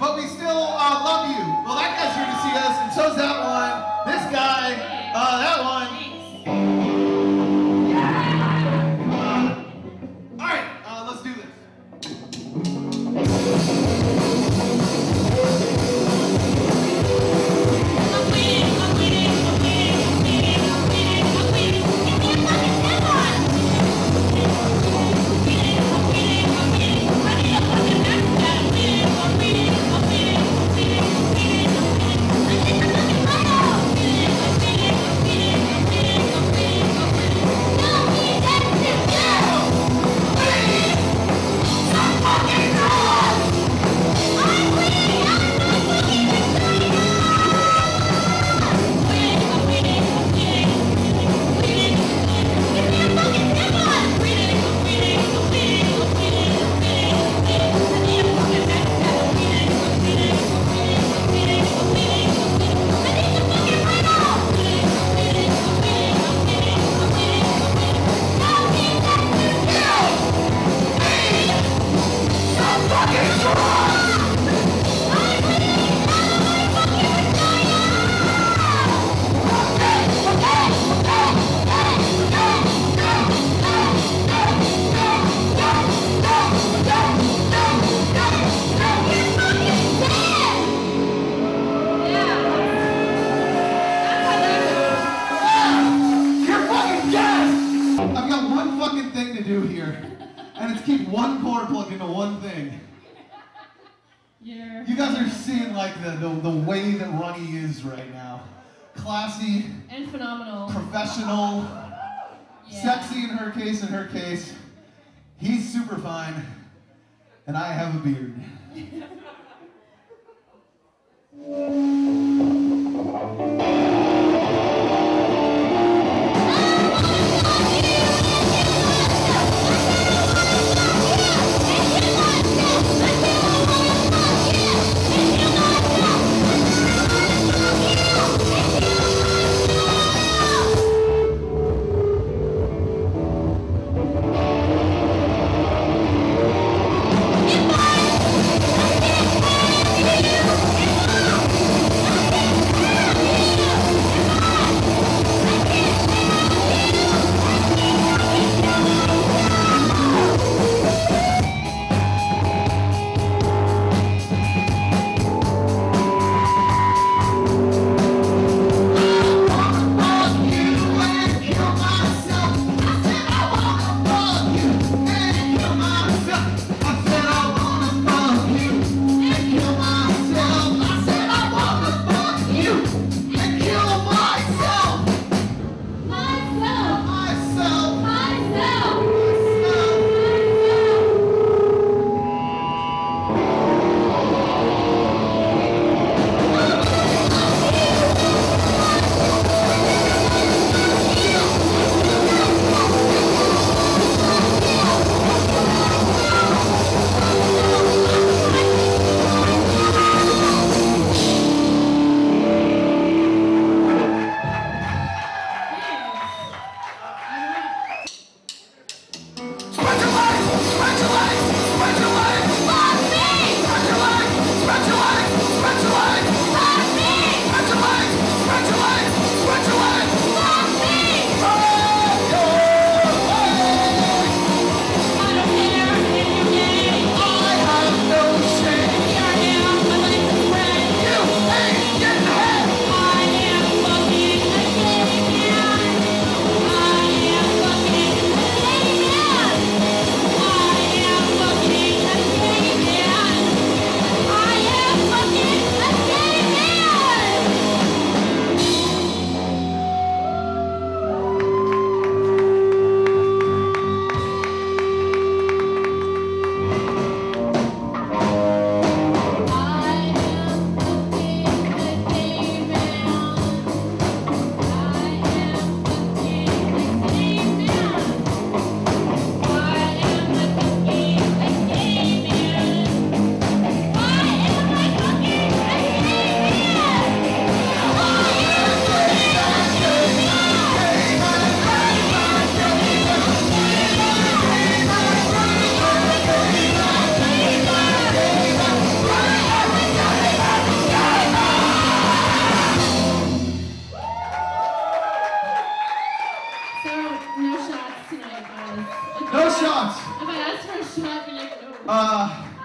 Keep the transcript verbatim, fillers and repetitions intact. but we still uh, love you. Well, that guy's here to see us, and so's that one. This guy, uh, that one. All right, uh, let's do this. The, the, the way that Runny is right now. Classy. And phenomenal. Professional. Yeah. Sexy in her case, in her case. He's super fine. And I have a beard. Bye. No shots. If I asked for a shot, you're like, no. Uh,